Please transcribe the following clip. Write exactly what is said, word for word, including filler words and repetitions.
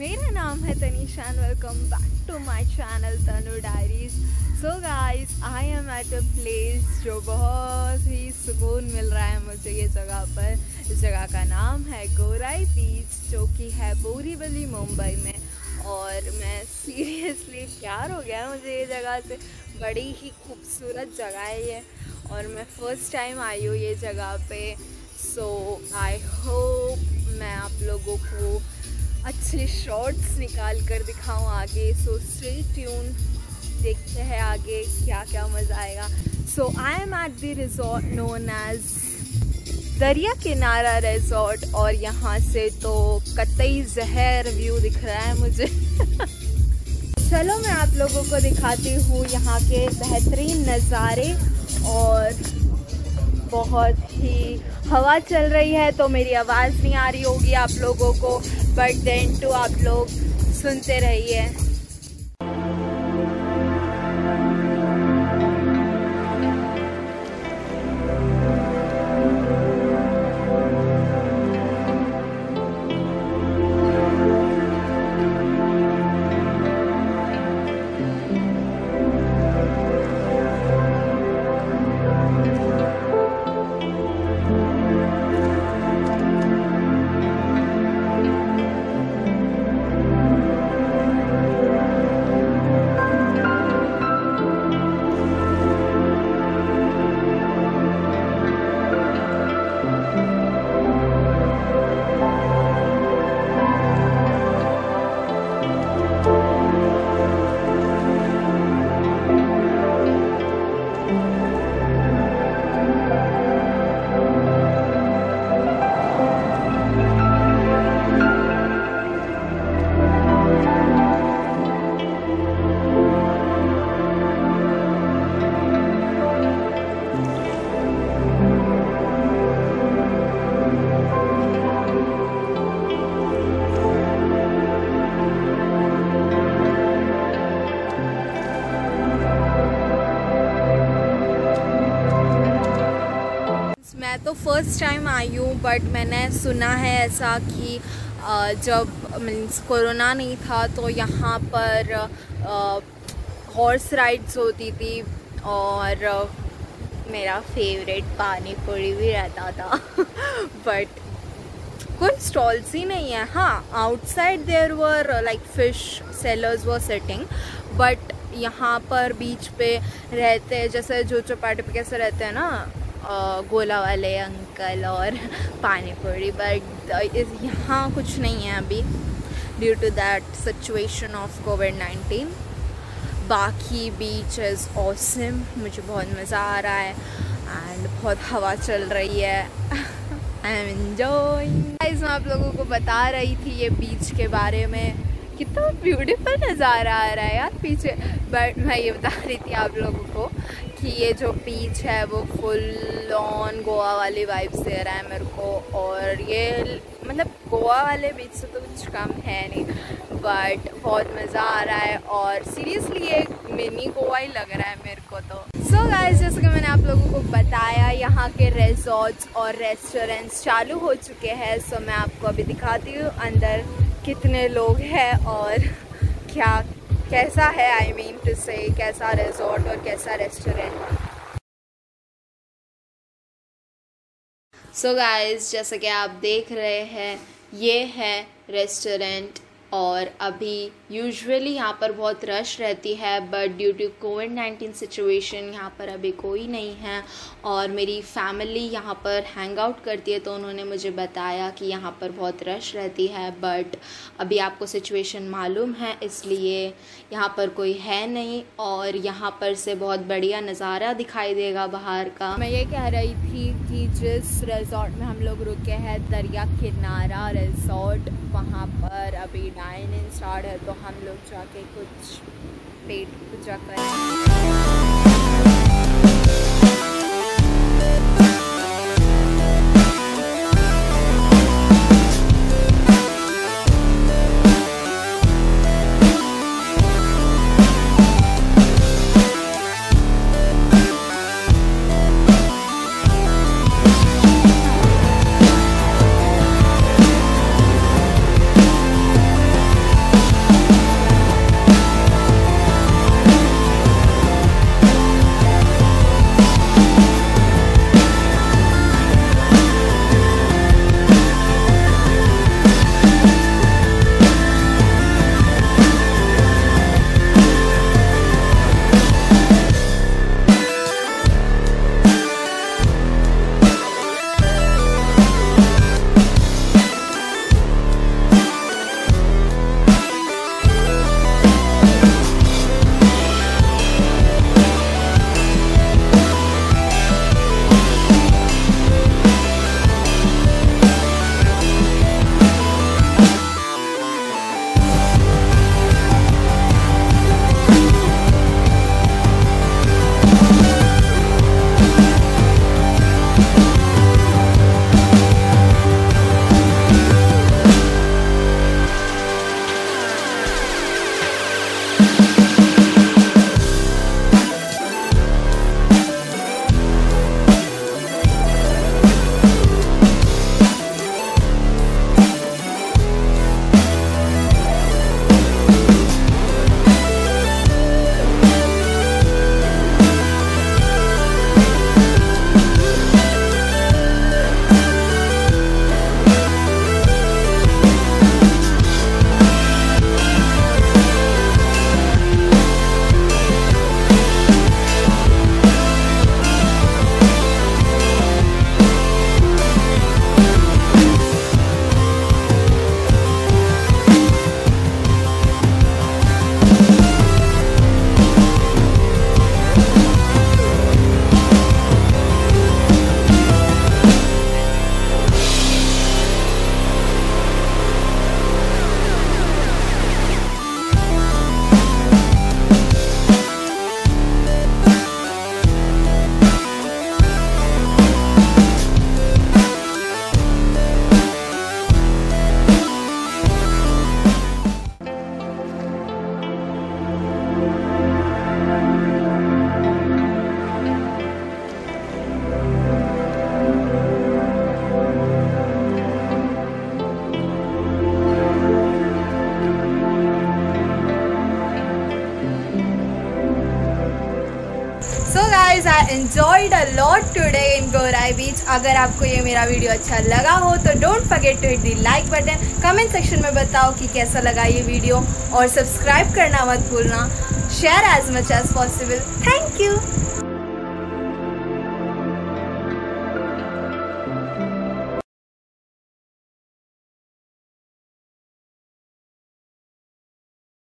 मेरा नाम है Tanisha and welcome back to my channel Tanu diaries. So guys, I am at a place जो बहुत ही सुकून मिल रहा है मुझे ये जगह पर। इस जगह का नाम है गोराई बीच, जो कि है बोरीवली मुंबई में। और मैं सीरियसली प्यार हो गया मुझे ये जगह से, बड़ी ही खूबसूरत जगह है ये। और मैं फ़र्स्ट टाइम आई हूँ ये जगह पे। सो आई होप मैं आप लोगों को अच्छे शॉट्स निकाल कर दिखाऊँ आगे। सो स्टे ट्यून, देखते हैं आगे क्या क्या मज़ा आएगा। So I am at the resort known as Dariya Kinara resort, और यहाँ से तो कतई जहर व्यू दिख रहा है मुझे। चलो मैं आप लोगों को दिखाती हूँ यहाँ के बेहतरीन नज़ारे। और बहुत ही हवा चल रही है तो मेरी आवाज़ नहीं आ रही होगी आप लोगों को, बट देन टू आप लोग सुनते रहिए। तो फर्स्ट टाइम आई हूँ, बट मैंने सुना है ऐसा कि जब मीन्स कोरोना नहीं था तो यहाँ पर हॉर्स राइड्स होती थी और मेरा फेवरेट पानी पूरी भी रहता था। बट कोई स्टॉल्स ही नहीं है। हाँ, outside there were like fish sellers were setting, but यहाँ पर बीच पे रहते जैसे जो चौपाटी पे कैसे रहते हैं ना गोला वाले अंकल और पानी पूरी, बट यहाँ कुछ नहीं है अभी due to that situation of COVID nineteen. बाकी बीच इज़ ऑसम, मुझे बहुत मज़ा आ रहा है एंड बहुत हवा चल रही है। I am enjoying. गाइस, मैं आप लोगों को बता रही थी ये बीच के बारे में, कितना ब्यूटीफुल नज़ारा आ रहा है यार पीछे। बट मैं ये बता रही थी आप लोगों को कि ये जो बीच है वो फुल ऑन गोवा वाली वाइब्स दे रहा है मेरे को। और ये मतलब गोवा वाले बीच से तो कुछ कम है नहीं, बट बहुत मज़ा आ रहा है। और सीरियसली ये मिनी गोवा ही लग रहा है मेरे को तो। सो गाइस, जैसे कि मैंने आप लोगों को बताया, यहाँ के रिजॉर्ट्स और रेस्टोरेंट्स चालू हो चुके हैं। सो so, मैं आपको अभी दिखाती हूँ अंदर कितने लोग हैं और क्या कैसा है, आई मीन टू से कैसा रिजॉर्ट और कैसा रेस्टोरेंट। सो गाइस, जैसा कि आप देख रहे हैं ये है रेस्टोरेंट। और अभी यूजुअली यहाँ पर बहुत रश रहती है, but due to COVID nineteen situation यहाँ पर अभी कोई नहीं है। और मेरी फैमिली यहाँ पर हैंग आउट करती है तो उन्होंने मुझे बताया कि यहाँ पर बहुत रश रहती है, बट अभी आपको सिचुएशन मालूम है इसलिए यहाँ पर कोई है नहीं। और यहाँ पर से बहुत बढ़िया नज़ारा दिखाई देगा बाहर का। मैं ये कह रही थी कि जिस रिजॉर्ट में हम लोग रुके हैं दरिया किनारा रिजॉर्ट, वहाँ पर अभी डाइन इन स्टार्ट है तो हम लोग जाके कुछ पेट पूजा करें। enjoyed a lot today in Gorai Beach. अगर आपको ये मेरा वीडियो अच्छा लगा हो तो don't forget to hit the like button. Comment section में बताओ कि कैसा लगा ये वीडियो और सब्सक्राइब करना मत भूलना. Share as much as possible. Thank you.